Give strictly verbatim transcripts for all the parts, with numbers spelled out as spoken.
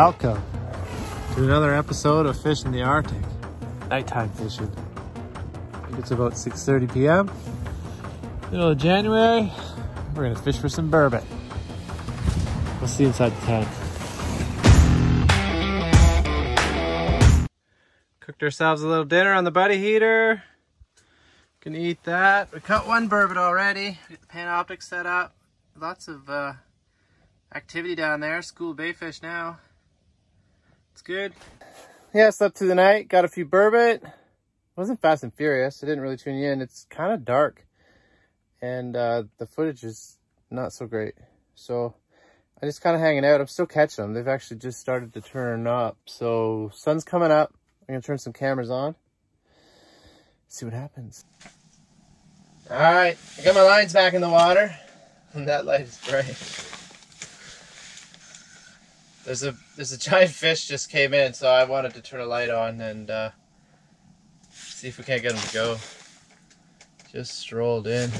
Welcome to another episode of Fish in the Arctic, nighttime fishing. I think it's about six thirty p m Middle of January. We're gonna fish for some burbot. We'll see inside the tank. Cooked ourselves a little dinner on the buddy heater. Gonna eat that. We caught one burbot already. We got the Panoptix set up. Lots of uh, activity down there. School bay fish now. It's good. Yeah, slept through the night. Got a few burbot. Wasn't fast and furious. I didn't really tune in. It's kind of dark. And uh, the footage is not so great. So I'm just kind of hanging out. I'm still catching them. They've actually just started to turn up. So sun's coming up. I'm going to turn some cameras on. See what happens. All right. I got my lines back in the water. And that light is bright. There's a there's a giant fish just came in, so I wanted to turn a light on and uh, see if we can't get him to go. Just strolled in.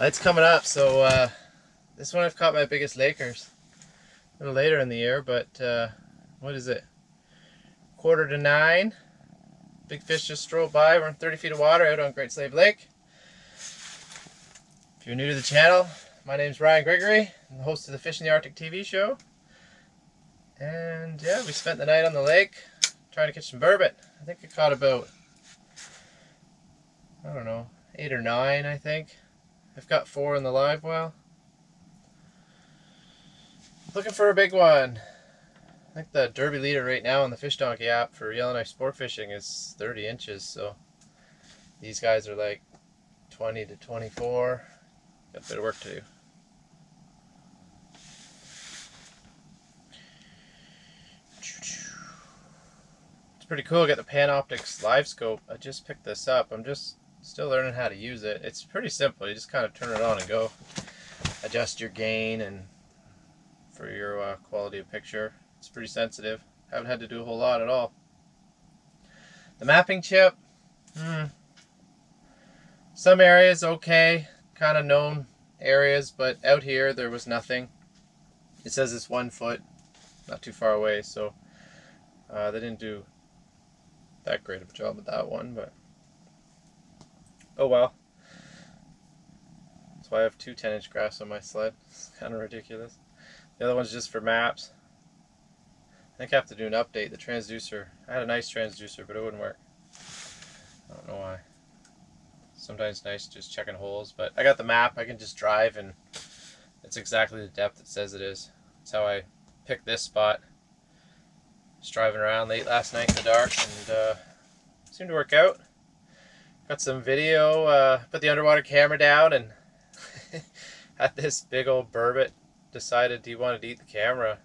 Light's coming up, so uh, this one I've caught my biggest Lakers. A little later in the year, but uh, what is it? Quarter to nine. Big fish just strolled by. We're in thirty feet of water out on Great Slave Lake. If you're new to the channel, my name's Ryan Gregory. I'm the host of the Fish in the Arctic T V show. And yeah, we spent the night on the lake trying to catch some burbot. I think I caught about, I don't know, eight or nine, I think. I've got four in the live well. Looking for a big one. I think the Derby leader right now on the FishDonkey app for Yellowknife Sportfishing is thirty inches, so these guys are like twenty to twenty-four. Got a bit of work to do. It's pretty cool. I got the Panoptix Live Scope. I just picked this up. I'm just still learning how to use it. It's pretty simple. You just kind of turn it on and go. Adjust your gain and for your uh, quality of picture. It's pretty sensitive. Haven't had to do a whole lot at all. The mapping chip, hmm. Some areas okay, kind of known areas, but out here there was nothing. It says it's one foot, not too far away, so uh, they didn't do that great of a job with that one, but oh well. That's why I have two ten inch graphs on my sled. It's kind of ridiculous. The other one's just for maps. I think I have to do an update. The transducer. I had a nice transducer, but it wouldn't work. I don't know why. Sometimes it's nice just checking holes, but I got the map. I can just drive, and it's exactly the depth it says it is. That's how I picked this spot. Just driving around late last night in the dark, and uh, it seemed to work out. Got some video. Uh, put the underwater camera down, and had this big old burbot decided he wanted to eat the camera.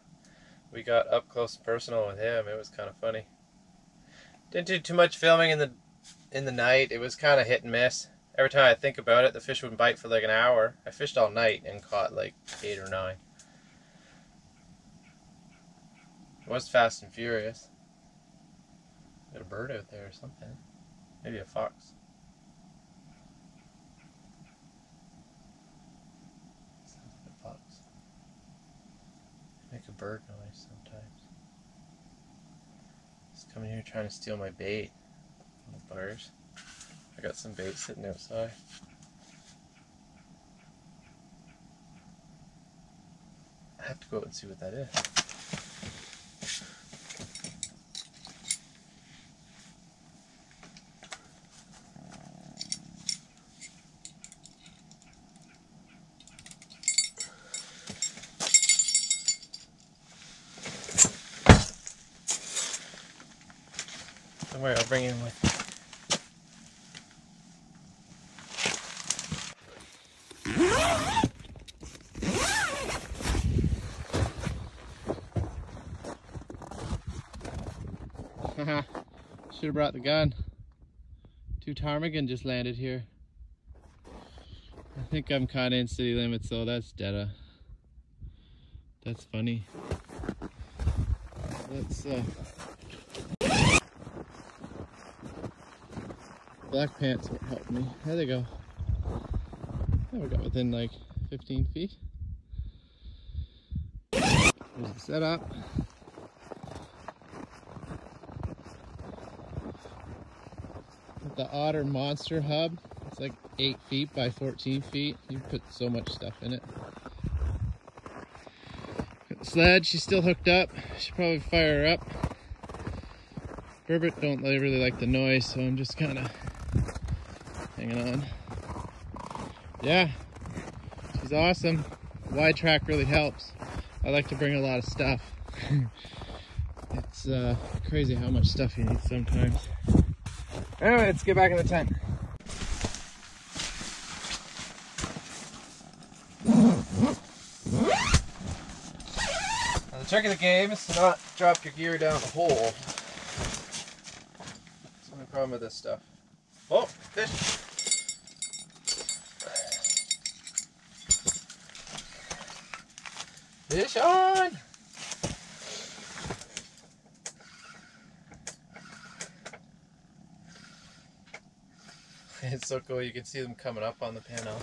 We got up close and personal with him. It was kind of funny. Didn't do too much filming in the in the night. It was kind of hit and miss. Every time I think about it, the fish wouldn't bite for like an hour. I fished all night and caught like eight or nine. It was fast and furious. Got a bird out there or something. Maybe a fox. Sounds like a fox. Make a bird noise. Coming here trying to steal my bait. Little buggers. I got some bait sitting outside. I have to go out and see what that is. Where I'll bring him with. Haha, should have brought the gun. Two ptarmigan just landed here. I think I'm caught in city limits though, that's data. That's funny. Let's uh black pants help me. There they go. And we got within like fifteen feet. There's the setup. The Otter Monster Hub. It's like eight feet by fourteen feet. You put so much stuff in it. Got the sled. She's still hooked up. Should probably fire her up. Burbot don't really like the noise, so I'm just kind of hanging on. Yeah, she's awesome. Wide track really helps. I like to bring a lot of stuff. It's uh, crazy how much stuff you need sometimes. Anyway, let's get back in the tent. Now, the trick of the game is to not drop your gear down the hole. That's the only problem with this stuff. Oh, fish! Fish on! It's so cool, you can see them coming up on the panel.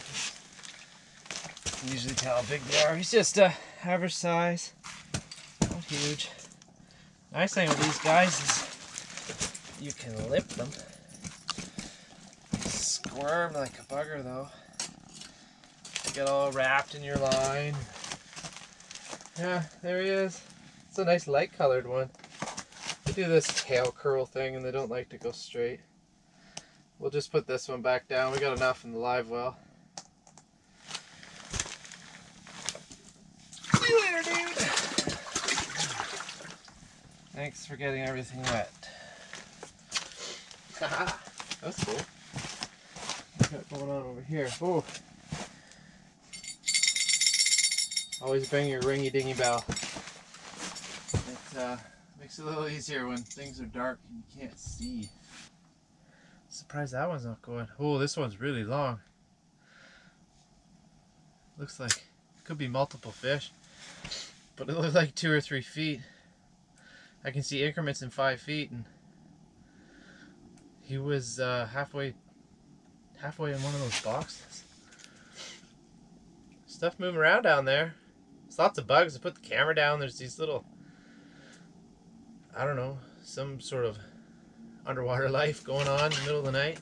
You can usually tell how big they are. He's just a average size, not huge. Nice thing with these guys is you can lip them. Squirm like a bugger though. They get all wrapped in your line. Yeah, there he is. It's a nice light colored one. They do this tail curl thing and they don't like to go straight. We'll just put this one back down. We got enough in the live well. See you later, dude! Thanks for getting everything wet. Haha, that's cool. What's got going on over here? Oh! Always bring your ringy dingy bell. It uh, makes it a little easier when things are dark and you can't see. Surprised that one's not going. Oh, this one's really long. Looks like it could be multiple fish, but it looks like two or three feet. I can see increments in five feet, and he was uh, halfway, halfway in one of those boxes. Stuff moving around down there. There's lots of bugs. I put the camera down. There's these little, I don't know, some sort of underwater life going on in the middle of the night.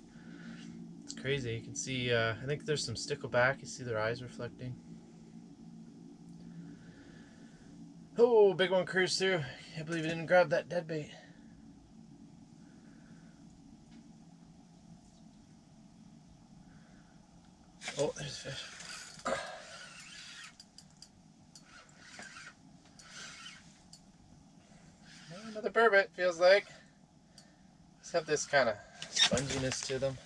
It's crazy. You can see, uh, I think there's some stickleback. You see their eyes reflecting. Oh, big one cruised through. Can't believe it didn't grab that deadbait. Oh, there's a fish. Another burbot, feels like. Have this kind of sponginess to them.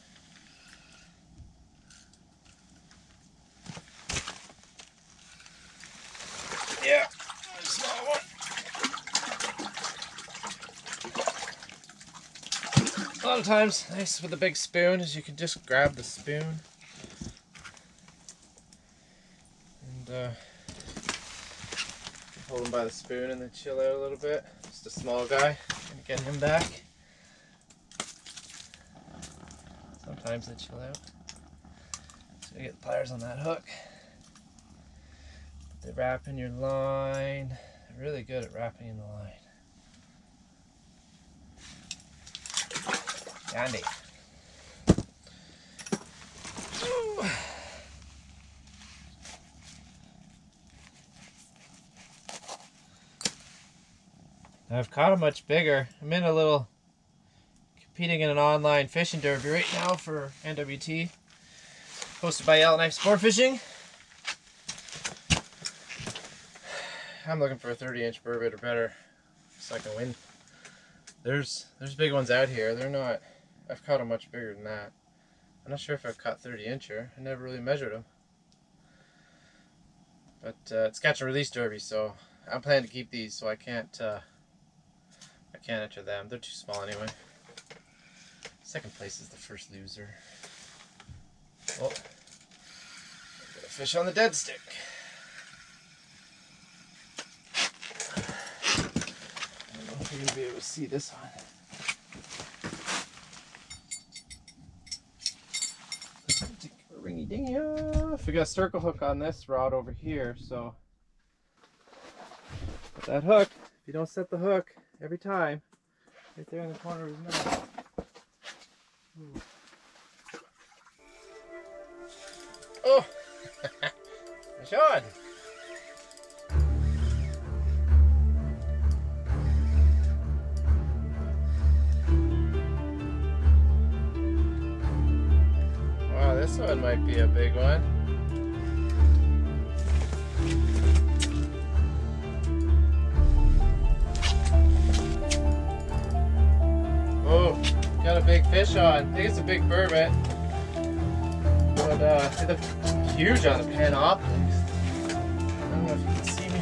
Yeah, I saw one. A lot of times, nice with a big spoon is you can just grab the spoon and uh, hold them by the spoon and then chill out a little bit. Just a small guy and get him back. Sometimes they chill out. So you get the pliers on that hook. They wrap in your line. They're really good at wrapping in the line. Dandy. Ooh. I've caught a much bigger. I'm in a little competing in an online fishing derby right now for N W T, hosted by Yellowknife Sportfishing. I'm looking for a thirty inch burbot or better so I can win. There's there's big ones out here. They're not. I've caught them much bigger than that. I'm not sure if I've caught thirty incher. I never really measured them. But uh, it's catch and release derby, so I'm planning to keep these, so I can't uh, I can't enter them. They're too small anyway. Second place is the first loser. Oh, got a fish on the dead stick. I don't know if you're gonna be able to see this one. Let's take a ringy dingy off. if we got a circle hook on this rod over here, so with that hook, if you don't set the hook every time, right there in the corner of his mouth. Ooh. Oh, it's on. Wow, this one might be a big one. Oh, got a big fish on. I think it's a big burbot. But uh, it's huge on the Panoptix. I don't know if you can see me,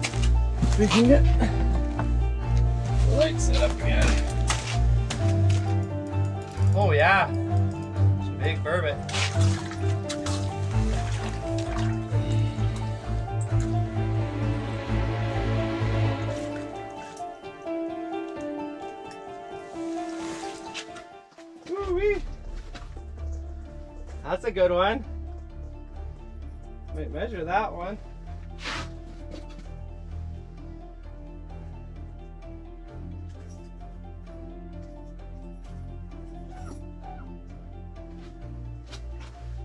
of course. We can get the light set up again. Oh yeah, it's a big burbot. That's a good one. Wait, measure that one.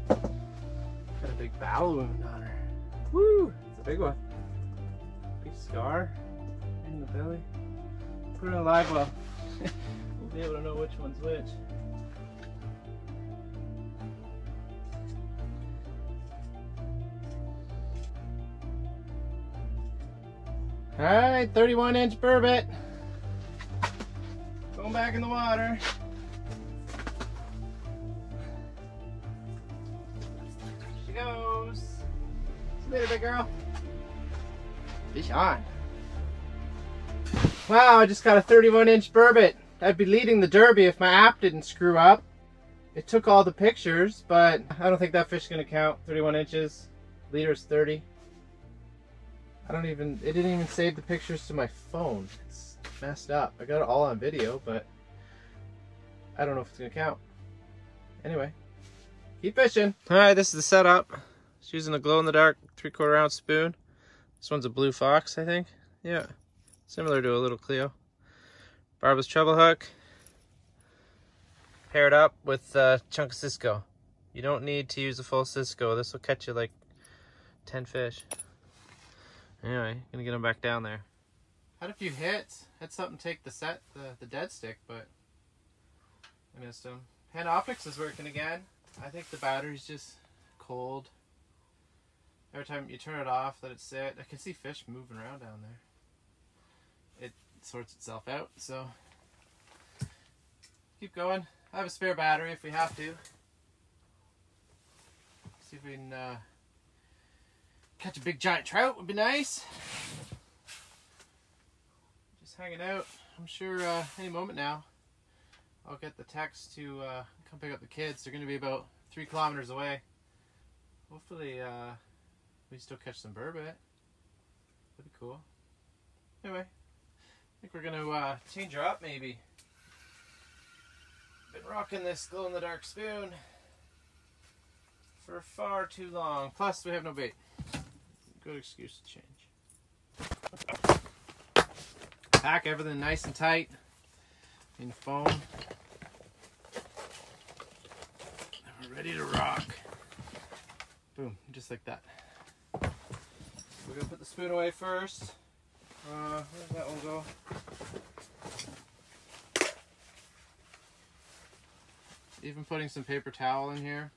Got a big battle wound on her. Woo! It's a big one. Big scar in the belly. Put her in a live well. We'll be able to know which one's which. All right, thirty-one inch burbot. Going back in the water. There she goes. Submit it, big girl. Fish on. Wow, I just got a thirty-one inch burbot. I'd be leading the derby if my app didn't screw up. It took all the pictures, but I don't think that fish's gonna count. thirty-one inches, leader's thirty. I don't even, it didn't even save the pictures to my phone. It's messed up. I got it all on video, but I don't know if it's gonna count. Anyway, keep fishing. All right, this is the setup. She's using a glow-in-the-dark three-quarter ounce spoon. This one's a Blue Fox, I think. Yeah, similar to a little Cleo. Barbo's treble hook. Pair it up with a chunk of Cisco. You don't need to use a full Cisco. This will catch you like ten fish. Anyway, gonna get them back down there. Had a few hits. Had something take the set, the, the dead stick, but I missed them. Panoptix is working again. I think the battery's just cold. Every time you turn it off, let it sit. I can see fish moving around down there. It sorts itself out, so keep going. I have a spare battery if we have to. See if we can. Uh, Catch a big giant trout would be nice. Just hanging out. I'm sure uh, any moment now I'll get the text to uh, come pick up the kids. They're going to be about three kilometers away. Hopefully uh, we still catch some burbot. That'd be cool. Anyway, I think we're going to uh, change her up maybe. Been rocking this glow-in-the-dark spoon for far too long. Plus we have no bait. Good excuse to change. Pack everything nice and tight in foam. And we're ready to rock. Boom, just like that. We're gonna put the spoon away first. Uh, where did that one go? Even putting some paper towel in here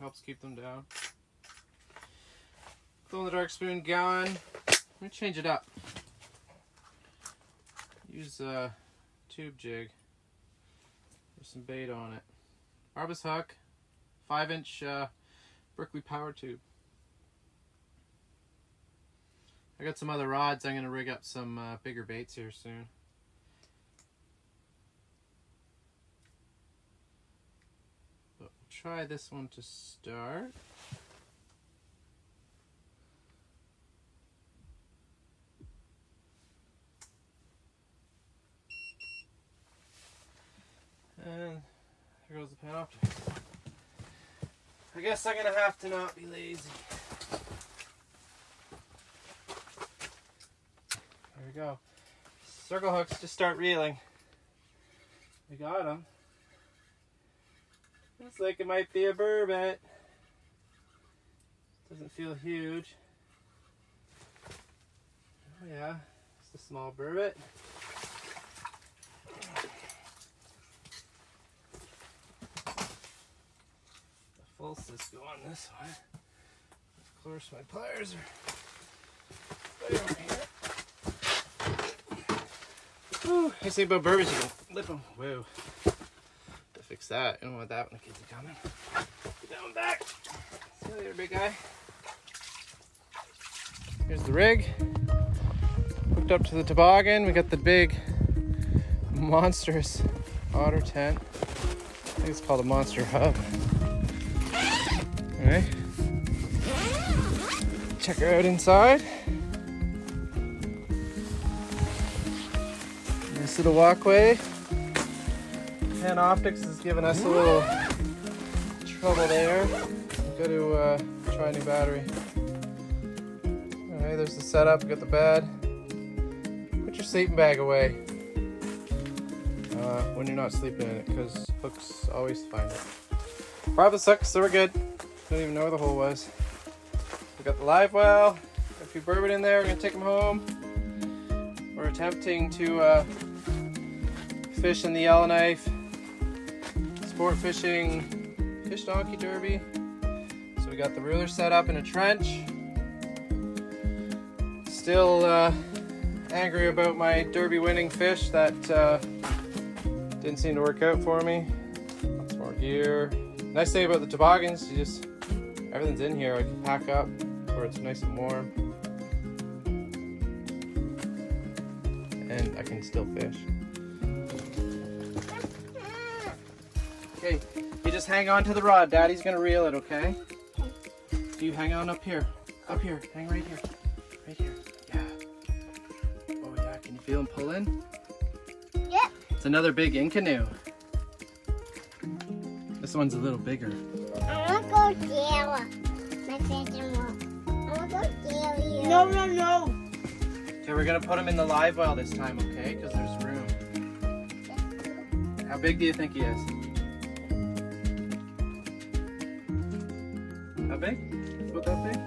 helps keep them down. Glow in the dark spoon gone. Let me change it up. Use a tube jig with some bait on it. Barbo's hook, five inch uh, Berkeley power tube. I got some other rods. I'm gonna rig up some uh, bigger baits here soon. But we'll try this one to start. And here goes the Panoptix. I guess I'm gonna have to not be lazy. There we go. Circle hooks just start reeling. We got them. Looks like it might be a burbot. Doesn't feel huge. Oh yeah, it's a small burbot. The full Cisco on this one. Of course my pliers are right over here. Woo, I say about burbots, you can flip them. Whoa. To fix that, I don't want that when the kids are coming. Get that one back. See you later, big guy. Here's the rig. Hooked up to the toboggan. We got the big monstrous otter tent. I think it's called a monster hub. Alright. Check her out inside. Nice little walkway. Panoptix has given us a little trouble there. Go to uh, try a new battery. Alright, there's the setup. We got the bed. Put your sleeping bag away uh, when you're not sleeping in it, because hooks always find it. Brought the hooks, so we're good. Don't even know where the hole was. We got the live well. Got a few burbot in there. We're gonna take them home. We're attempting to uh, fish in the Yellowknife Sportfishing Fish Donkey Derby. So we got the ruler set up in a trench. Still uh, angry about my derby winning fish that uh, didn't seem to work out for me. Lots more gear. Nice thing about the toboggans, you just, everything's in here. I can pack up where it's nice and warm. And I can still fish. Okay, you just hang on to the rod. Daddy's gonna reel it, okay? You hang on up here. Up here, hang right here. Right here. Feel and pull in? Yep. It's another big Inconnu. This one's a little bigger. I want to go jail. My second one. I want to go jail you. No, no, no. Okay, we're going to put them in the live well this time, okay? Because there's room. How big do you think he is? How big? About that big?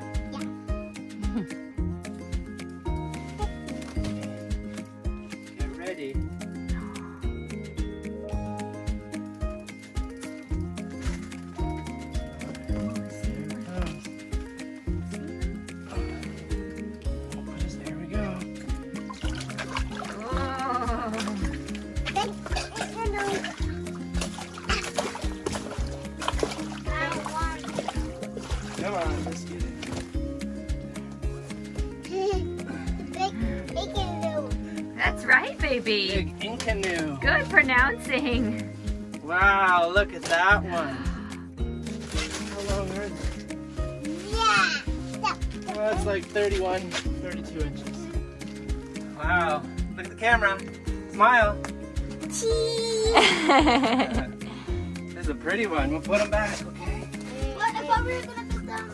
Big Inconnu. Good pronouncing. Wow, look at that one. How long are they? Yeah. Well, it's like thirty-one, thirty-two inches. Wow. Look at the camera. Smile. Yeah. This is a pretty one. We'll put them back, okay? What if I were gonna put them?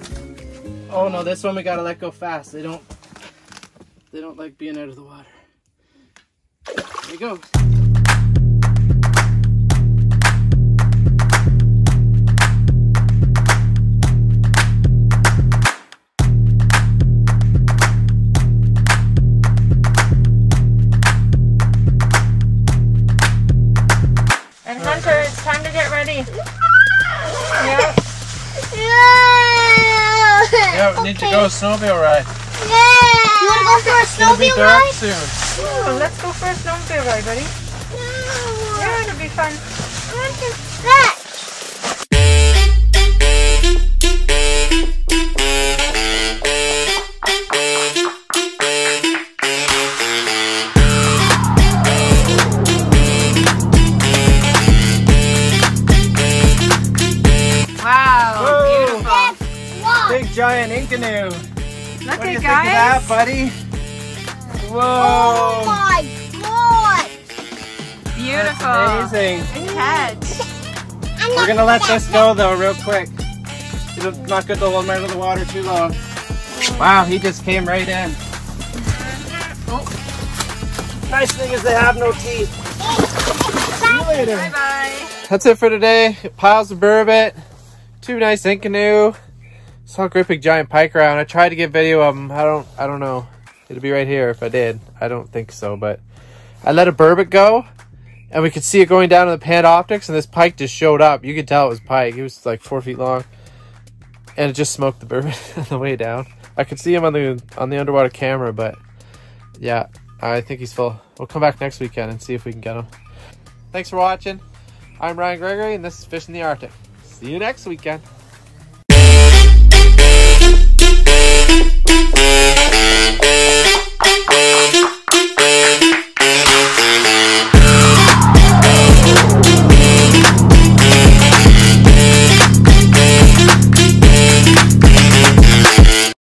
Oh no, this one we gotta let go fast. They don't. They don't like being out of the water. There we go. And Hunter, it's time to get ready. Yeah. Yeah. Yeah, we okay. Need to go snowmobile ride. Yeah. You want to go for a snowmobile ride? It's gonna be dark soon. Oh, let's go for a snowmobile ride, buddy. No. Yeah, it'll be fun. I want to stretch. Wow, whoa, beautiful. Big giant Inconnu. Look what do you guys. Think of that, buddy? Whoa! Oh my God! Beautiful! That's amazing! Good catch! We're gonna let this go though, real quick. It's not good to hold them out of the water too long. Wow, he just came right in. Oh. Nice thing is they have no teeth. See you later. Bye bye. That's it for today. Piles of burbot, two nice Inconnu. Saw a great big giant pike around. I tried to get video of them. I don't. I don't know. It'll be right here if I did. I don't think so, but I let a burbot go. And we could see it going down to the Panoptix, and this pike just showed up. You could tell it was pike. He was like four feet long, and it just smoked the burbot on the way down. I could see him on the on the underwater camera, but yeah, I think he's full. We'll come back next weekend and see if we can get him. Thanks for watching. I'm Ryan Gregory, and this is Fish in the Arctic. See you next weekend.